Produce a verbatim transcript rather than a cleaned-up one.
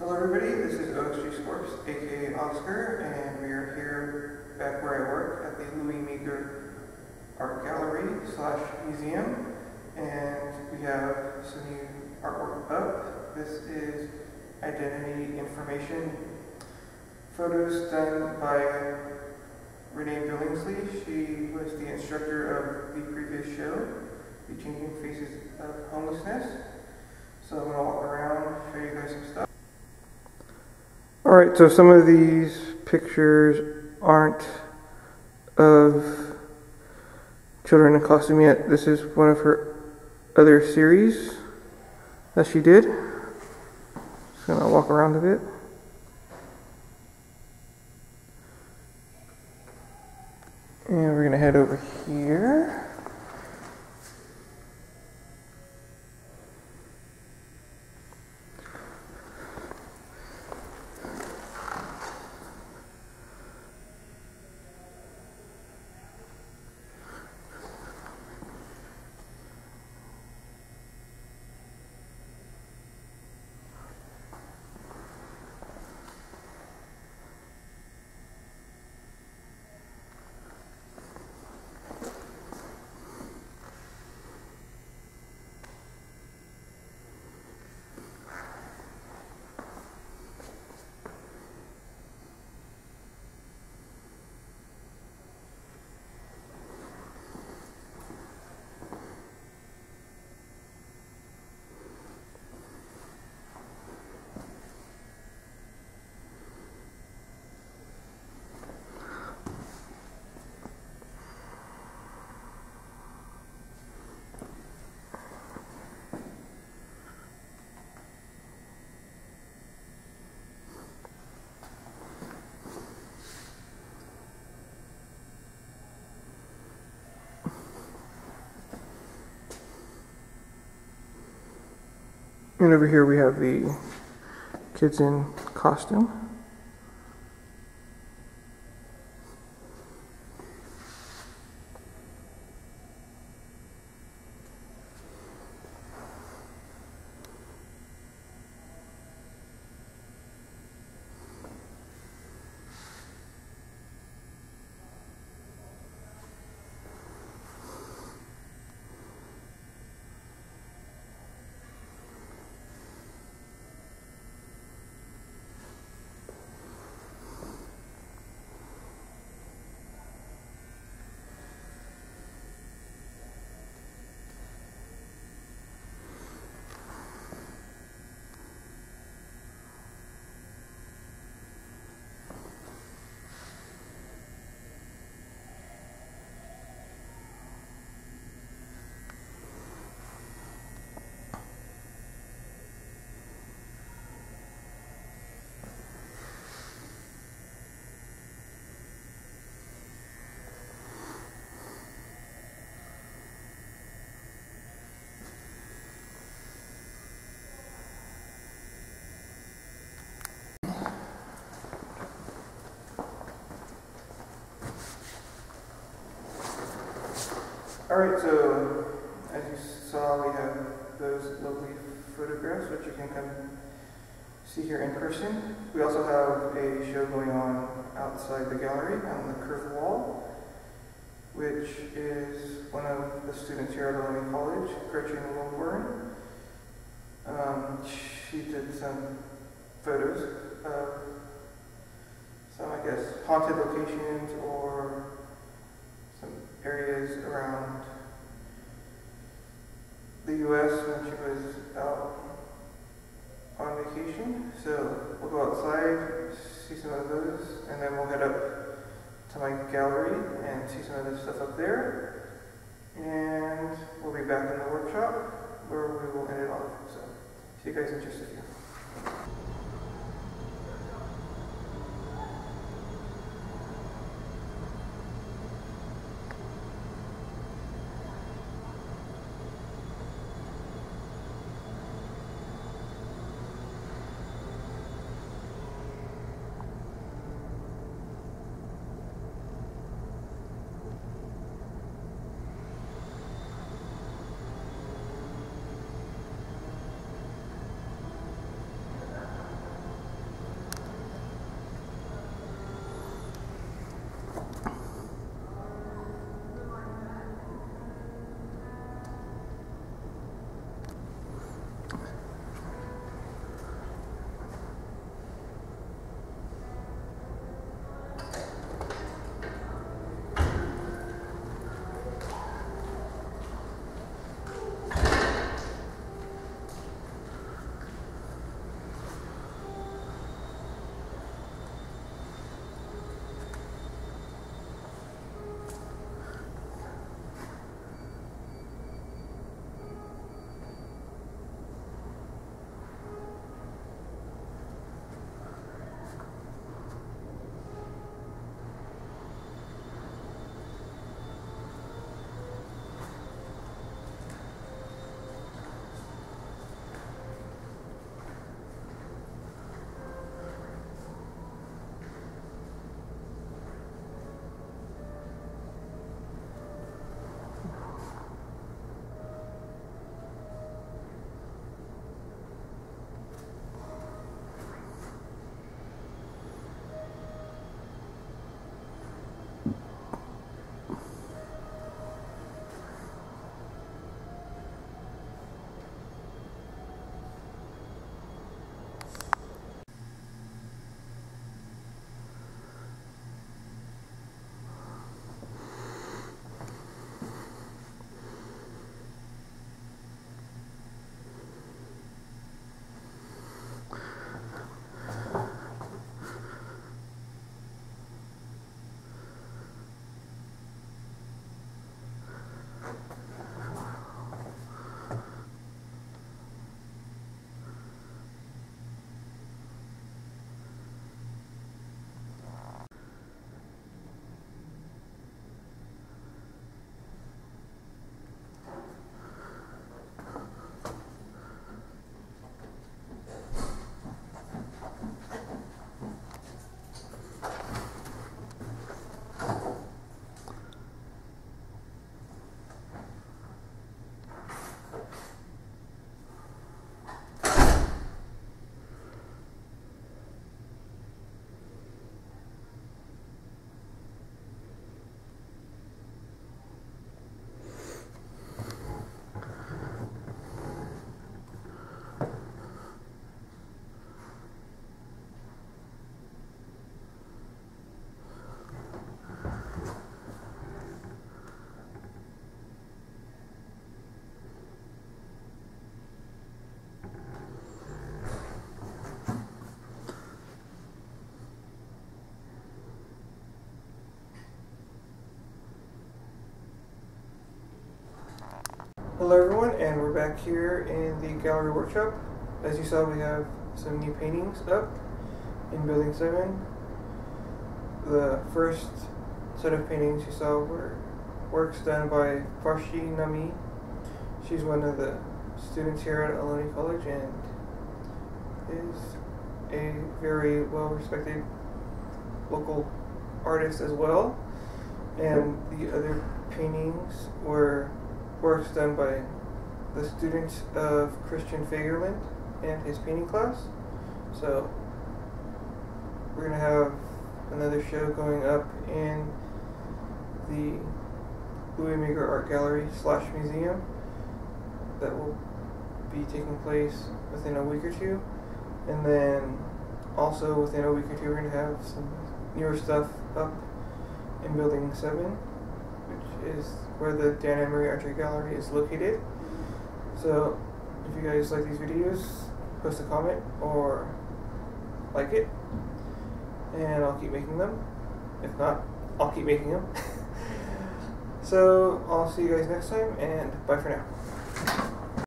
Hello everybody, this is OXGScorps, aka Oscar, and we are here back where I work at the Louie Meager Art Gallery slash museum, and we have some new artwork up. This is identity information photos done by Renee Billingsley. She was the instructor of the previous show, The Changing Faces of Homelessness. So I'm going to walk around, show you guys some stuff. Alright, so some of these pictures aren't of children in costume yet. This is one of her other series that she did. Just going to walk around a bit. And we're going to head over here. And over here we have the kids in costume. Alright, so as you saw, we have those lovely photographs, which you can come see here in person. We also have a show going on outside the gallery on the curved wall, which is one of the students here at Ohlone College, Gretchen Wilborn. Um, she did some photos of some, I guess, haunted locations or some areas around the U S when she was out on vacation. So we'll go outside, see some of those, and then we'll head up to my gallery and see some of the stuff up there. And we'll be back in the workshop where we will end it off. So see you guys in just a few. and we're back here in the gallery workshop. As you saw, we have some new paintings up in Building seven. The first set of paintings you saw were works done by Farshi Namie. She's one of the students here at Ohlone College and is a very well-respected local artist as well. And the other paintings were works done by the students of Christian Fagerlund and his painting class. So we're going to have another show going up in the Louie Meager Art Gallery slash museum that will be taking place within a week or two. And then also within a week or two we're going to have some newer stuff up in Building seven, which is where the Dan and Marie Archery Gallery is located. So if you guys like these videos, post a comment or like it, and I'll keep making them. If not, I'll keep making them. So I'll see you guys next time, and bye for now.